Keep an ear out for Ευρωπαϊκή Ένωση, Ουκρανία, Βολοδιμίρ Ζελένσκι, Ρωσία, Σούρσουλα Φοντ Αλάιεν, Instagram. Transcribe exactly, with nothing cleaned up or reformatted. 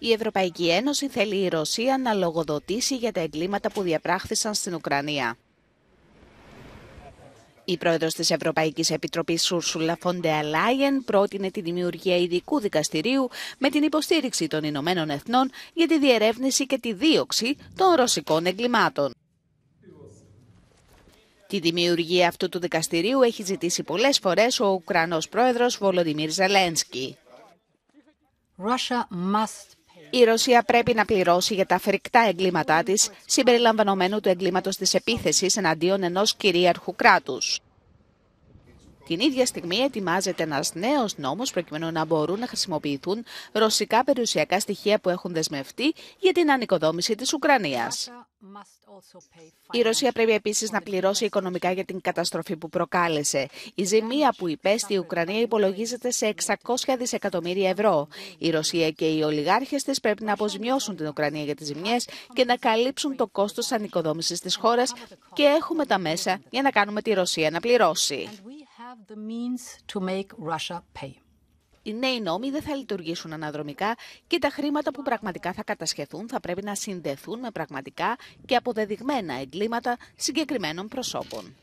Η Ευρωπαϊκή Ένωση θέλει η Ρωσία να λογοδοτήσει για τα εγκλήματα που διαπράχθησαν στην Ουκρανία. Η πρόεδρος της Ευρωπαϊκής Επιτροπής Σούρσουλα Φοντ Αλάιεν πρότεινε τη δημιουργία ειδικού δικαστηρίου με την υποστήριξη των Ηνωμένων Εθνών για τη διερεύνηση και τη δίωξη των ρωσικών εγκλημάτων. Τη δημιουργία αυτού του δικαστηρίου έχει ζητήσει πολλές φορές ο Ουκρανός πρόεδρος Βολοδιμίρ Ζελένσκι. Η Ρωσία πρέπει να πληρώσει για τα φρικτά εγκλήματά της, συμπεριλαμβανομένου του εγκλήματος της επίθεσης εναντίον ενός κυρίαρχου κράτους. Την ίδια στιγμή ετοιμάζεται ένας νέος νόμος προκειμένου να μπορούν να χρησιμοποιηθούν ρωσικά περιουσιακά στοιχεία που έχουν δεσμευτεί για την ανοικοδόμηση της Ουκρανίας. Η Ρωσία πρέπει επίσης να πληρώσει οικονομικά για την καταστροφή που προκάλεσε. Η ζημία που υπέστη η Ουκρανία υπολογίζεται σε εξακόσια δισεκατομμύρια ευρώ. Η Ρωσία και οι ολιγάρχες της πρέπει να αποζημιώσουν την Ουκρανία για τις ζημιές και να καλύψουν το κόστος ανοικοδόμησης της χώρας, και έχουμε τα μέσα για να κάνουμε τη Ρωσία να πληρώσει. Οι νέοι νόμοι δεν θα λειτουργήσουν αναδρομικά και τα χρήματα που πραγματικά θα κατασχεθούν θα πρέπει να συνδεθούν με πραγματικά και αποδεδειγμένα εγκλήματα συγκεκριμένων προσώπων.